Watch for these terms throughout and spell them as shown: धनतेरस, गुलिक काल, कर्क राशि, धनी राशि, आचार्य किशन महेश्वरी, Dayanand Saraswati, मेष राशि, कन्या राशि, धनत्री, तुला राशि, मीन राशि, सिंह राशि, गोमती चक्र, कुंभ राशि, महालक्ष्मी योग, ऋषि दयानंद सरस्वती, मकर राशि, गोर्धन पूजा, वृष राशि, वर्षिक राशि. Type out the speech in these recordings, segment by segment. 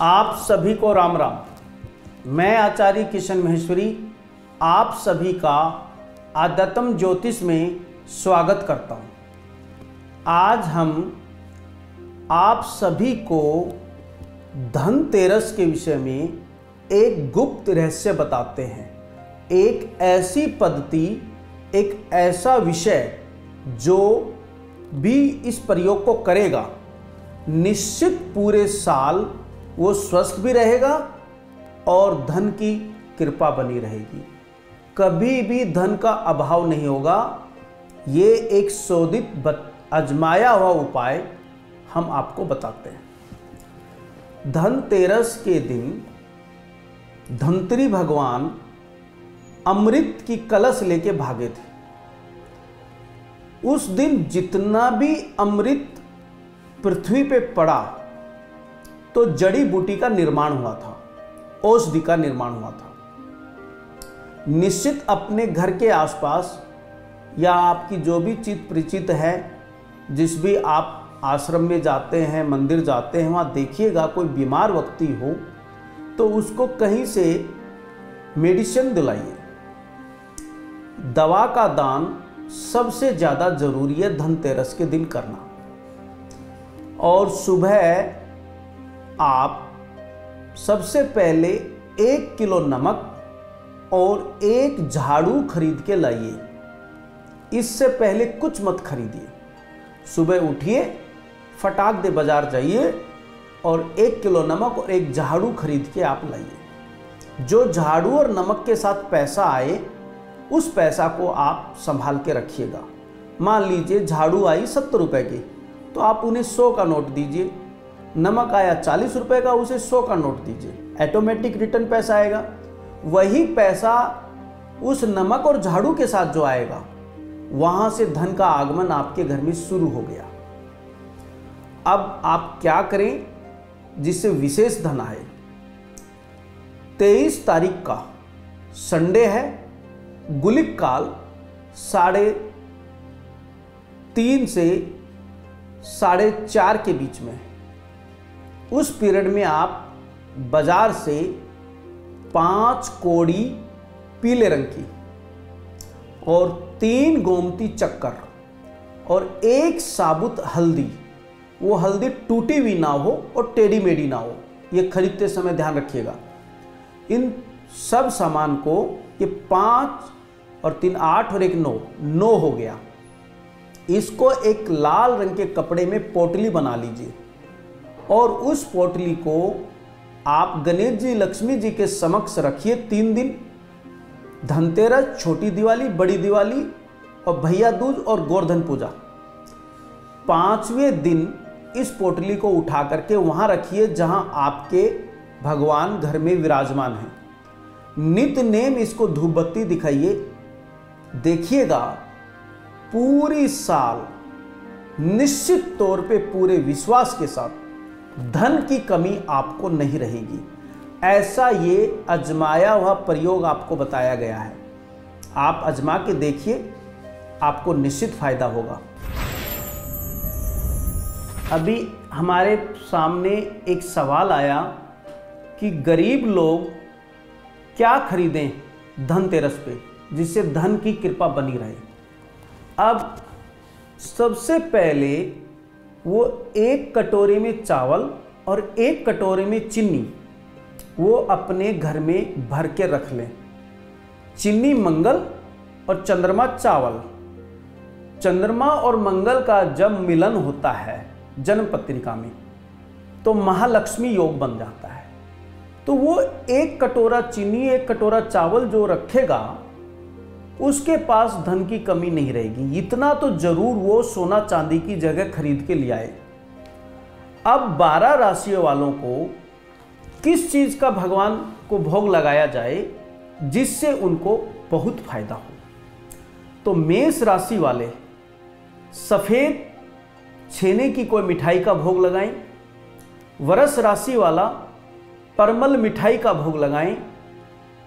आप सभी को राम राम। मैं आचार्य किशन महेश्वरी आप सभी का आदतम ज्योतिष में स्वागत करता हूँ। आज हम आप सभी को धनतेरस के विषय में एक गुप्त रहस्य बताते हैं। एक ऐसी पद्धति, एक ऐसा विषय जो भी इस प्रयोग को करेगा निश्चित पूरे साल वो स्वस्थ भी रहेगा और धन की कृपा बनी रहेगी, कभी भी धन का अभाव नहीं होगा। ये एक शोधित आजमाया हुआ उपाय हम आपको बताते हैं। धनतेरस के दिन धनत्री भगवान अमृत की कलश लेके भागे थे। उस दिन जितना भी अमृत पृथ्वी पे पड़ा तो जड़ी बूटी का निर्माण हुआ था, औषधि का निर्माण हुआ था। निश्चित अपने घर के आसपास या आपकी जो भी चित परिचित है, जिस भी आप आश्रम में जाते हैं, मंदिर जाते हैं, वहाँ देखिएगा कोई बीमार व्यक्ति हो तो उसको कहीं से मेडिसिन दिलाइए। दवा का दान सबसे ज़्यादा ज़रूरी है धनतेरस के दिन करना। और सुबह आप सबसे पहले 1 किलो नमक और 1 झाड़ू खरीद के लाइए। इससे पहले कुछ मत खरीदिए। सुबह उठिए, फटाक दे बाजार जाइए और 1 किलो नमक और 1 झाड़ू खरीद के आप लाइए। जो झाड़ू और नमक के साथ पैसा आए उस पैसा को आप संभाल के रखिएगा। मान लीजिए झाड़ू आई 70 रुपये की, तो आप उन्हें 100 का नोट दीजिए। नमक आया 40 रुपये का, उसे 100 का नोट दीजिए। ऑटोमेटिक रिटर्न पैसा आएगा। वही पैसा उस नमक और झाड़ू के साथ जो आएगा, वहाँ से धन का आगमन आपके घर में शुरू हो गया। अब आप क्या करें जिससे विशेष धन आए। 23 तारीख का संडे है, गुलिक काल 3:30 से 4:30 के बीच में। उस पीरियड में आप बाजार से 5 कौड़ी पीले रंग की और 3 गोमती चक्कर और 1 साबुत हल्दी, वो हल्दी टूटी हुई ना हो और टेढ़ी मेढ़ी ना हो, ये खरीदते समय ध्यान रखिएगा। इन सब सामान को, ये 5 और 3 8 और 1 9 हो गया, इसको एक लाल रंग के कपड़े में पोटली बना लीजिए और उस पोटली को आप गणेश जी, लक्ष्मी जी के समक्ष रखिए 3 दिन। धनतेरस, छोटी दिवाली, बड़ी दिवाली और भैया दूज और गोर्धन पूजा। 5वें दिन इस पोटली को उठा करके वहाँ रखिए जहाँ आपके भगवान घर में विराजमान हैं। नित नेम इसको धूप बत्ती दिखाइए। देखिएगा पूरी साल निश्चित तौर पे पूरे विश्वास के साथ धन की कमी आपको नहीं रहेगी। ऐसा ये आजमाया हुआ प्रयोग आपको बताया गया है। आप आजमा के देखिए, आपको निश्चित फायदा होगा। अभी हमारे सामने एक सवाल आया कि गरीब लोग क्या खरीदें धनतेरस पे जिससे धन की कृपा बनी रहे। अब सबसे पहले वो 1 कटोरे में चावल और 1 कटोरे में चीनी वो अपने घर में भर के रख लें। चीनी मंगल और चंद्रमा चावल। चंद्रमा और मंगल का जब मिलन होता है जन्म पत्रिका में तो महालक्ष्मी योग बन जाता है। तो वो 1 कटोरा चीनी, 1 कटोरा चावल जो रखेगा उसके पास धन की कमी नहीं रहेगी। इतना तो जरूर वो सोना चांदी की जगह खरीद के ले आए। अब 12 राशियों वालों को किस चीज़ का भगवान को भोग लगाया जाए जिससे उनको बहुत फायदा हो। तो मेष राशि वाले सफ़ेद छेने की कोई मिठाई का भोग लगाएं। वृष राशि वाला परमल मिठाई का भोग लगाएं।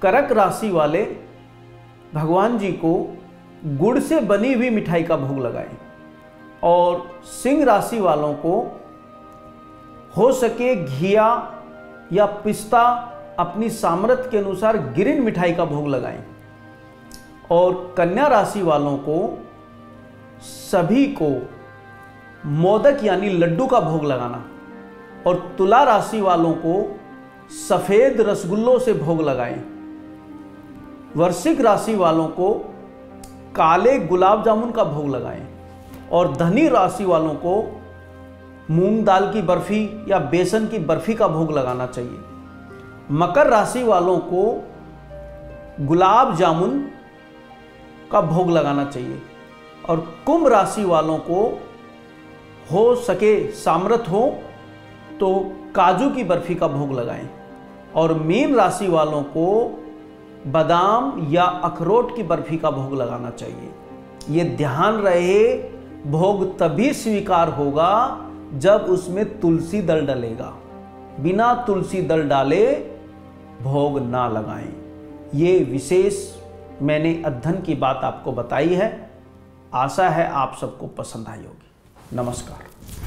कर्क राशि वाले भगवान जी को गुड़ से बनी हुई मिठाई का भोग लगाएं। और सिंह राशि वालों को हो सके घिया या पिस्ता अपनी सामर्थ्य के अनुसार ग्रीन मिठाई का भोग लगाएं। और कन्या राशि वालों को सभी को मोदक यानी लड्डू का भोग लगाना। और तुला राशि वालों को सफ़ेद रसगुल्लों से भोग लगाएं। वर्षिक राशि वालों को काले गुलाब जामुन का भोग लगाएं। और धनी राशि वालों को मूंग दाल की बर्फ़ी या बेसन की बर्फ़ी का भोग लगाना चाहिए। मकर राशि वालों को गुलाब जामुन का भोग लगाना चाहिए। और कुंभ राशि वालों को हो सके सामर्थ्य हो तो काजू की बर्फ़ी का भोग लगाएं। और मीन राशि वालों को बादाम या अखरोट की बर्फ़ी का भोग लगाना चाहिए। ये ध्यान रहे, भोग तभी स्वीकार होगा जब उसमें तुलसी दल डलेगा। बिना तुलसी दल डाले भोग ना लगाएं। ये विशेष मैंने अध्ययन की बात आपको बताई है। आशा है आप सबको पसंद आई होगी। नमस्कार।